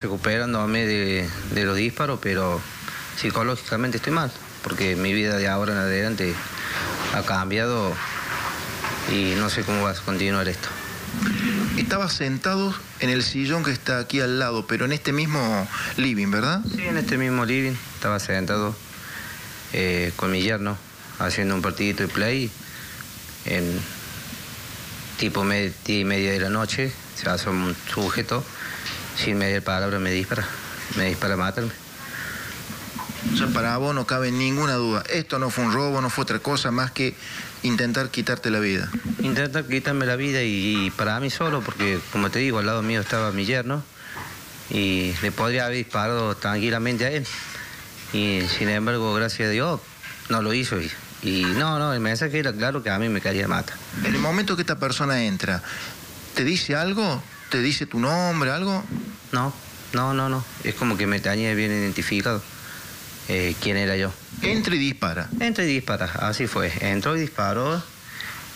Recuperándome de los disparos, pero psicológicamente estoy mal, porque mi vida de ahora en adelante ha cambiado y no sé cómo va a continuar esto. Estabas sentado en el sillón que está aquí al lado, pero en este mismo living, ¿verdad? Sí, en este mismo living. Estaba sentado con mi yerno, haciendo un partidito de play. En tipo 10:30 de la noche, se hace un sujeto. Sin media palabra me dispara a matarme. O sea, para vos no cabe ninguna duda. Esto no fue un robo, no fue otra cosa más que intentar quitarte la vida. Intentar quitarme la vida y para mí solo, porque como te digo, al lado mío estaba mi yerno y le podría haber disparado tranquilamente a él. Y sin embargo, gracias a Dios, no lo hizo. Y no, el mensaje era claro que a mí me quería matar. En el momento que esta persona entra, ¿te dice algo? ¿Te dice tu nombre, algo? No. Es como que me tenía bien identificado quién era yo. Entra y dispara. Entra y dispara, así fue. Entró y disparó.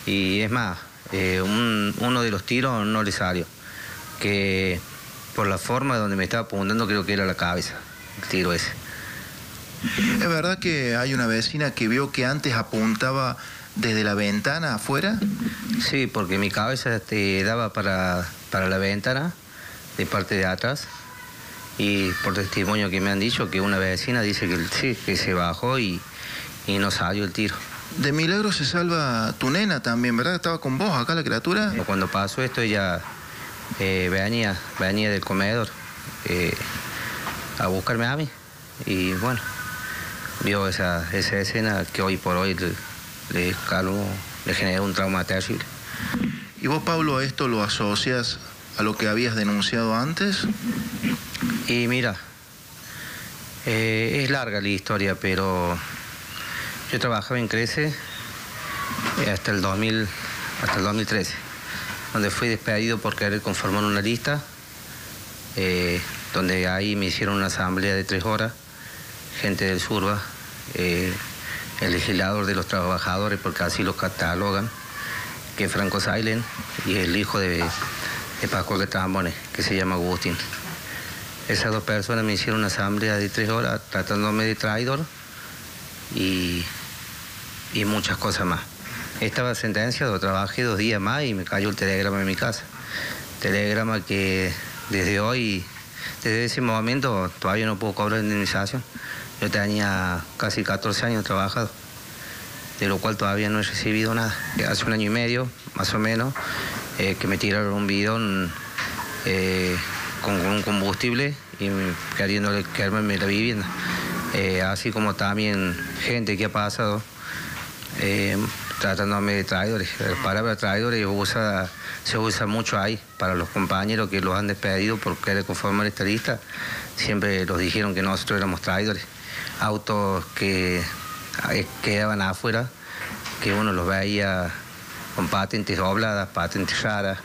Y es más, uno de los tiros no le salió. Que por la forma donde me estaba apuntando creo que era la cabeza, el tiro ese. ¿Es verdad que hay una vecina que vio que antes apuntaba desde la ventana afuera? Sí, porque mi cabeza te daba para la ventana, de parte de atrás, y por testimonio que me han dicho que una vecina dice que sí, que se bajó y no salió el tiro. De milagro se salva tu nena también, ¿verdad? Estaba con vos acá la criatura. Cuando pasó esto ella venía del comedor a buscarme a mí y bueno, vio esa escena que hoy por hoy le generó un trauma terrible. ¿Y vos, Pablo, esto lo asocias a lo que habías denunciado antes? Y mira, es larga la historia, pero yo trabajaba en Crece hasta el 2013, donde fui despedido por querer conformar una lista, donde ahí me hicieron una asamblea de 3 horas, gente del Surrbac, el legislador de los trabajadores, porque así los catalogan, que es Franco Zaylen, y el hijo de Pascual Catrambone, que se llama Agustín. Esas 2 personas me hicieron una asamblea de 3 horas tratándome de traidor y muchas cosas más. Estaba sentenciado, trabajé 2 días más y me cayó el telegrama en mi casa. Telegrama que desde hoy, desde ese momento, todavía no puedo cobrar indemnización. Yo tenía casi 14 años trabajado, de lo cual todavía no he recibido nada. Hace 1 año y medio, más o menos, que me tiraron un bidón con un combustible y queriéndole quemarme la vivienda. Así como también gente que ha pasado tratándome de traidores. La palabra traidores se usa mucho ahí para los compañeros que los han despedido por querer conformar esta lista. Siempre los dijeron que nosotros éramos traidores. Autos que quedaban afuera, que uno los veía con patentes dobladas, patentes raras,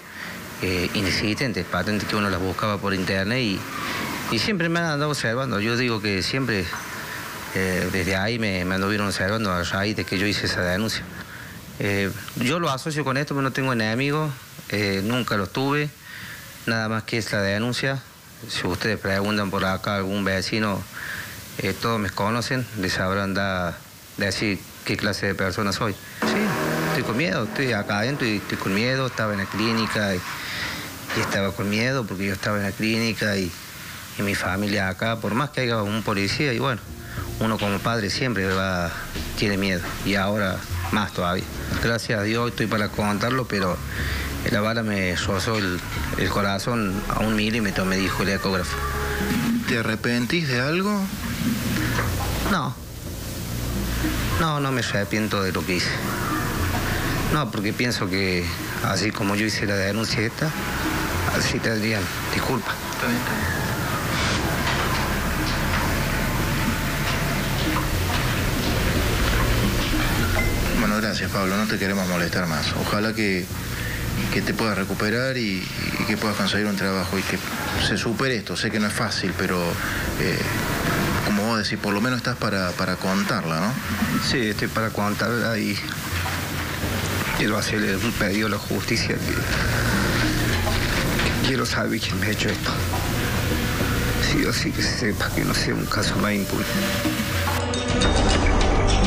inexistentes, patentes que uno las buscaba por internet y siempre me han andado observando. Yo digo que siempre desde ahí me anduvieron observando a raíz de que yo hice esa denuncia. Yo lo asocio con esto, pero no tengo enemigos, nunca los tuve, nada más que esta denuncia. Si ustedes preguntan por acá a algún vecino, todos me conocen, les sabrán decir qué clase de persona soy. Sí, estoy con miedo, estoy acá adentro y estoy con miedo, estaba en la clínica y estaba con miedo porque yo estaba en la clínica y mi familia acá, por más que haya un policía, y bueno, uno como padre siempre tiene miedo y ahora más todavía. Gracias a Dios estoy para contarlo, pero la bala me rozó el corazón a 1 milímetro, me dijo el ecógrafo. ¿Te arrepentís de algo? No me arrepiento de lo que hice. No, porque pienso que así como yo hice la denuncia esta, así tendrían disculpa. Está bien. Bueno, gracias, Pablo, no te queremos molestar más. Ojalá que te puedas recuperar y que puedas conseguir un trabajo y que se supere esto. Sé que no es fácil, pero como vos decís, por lo menos estás para contarla, ¿no? Sí, estoy para contarla y quiero hacerle un pedido a la justicia. Que quiero saber quién me ha hecho esto. sí o sí que se sepa, que no sea un caso más impune.